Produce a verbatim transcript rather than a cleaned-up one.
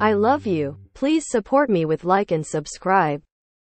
I love you. Please support me with like and subscribe.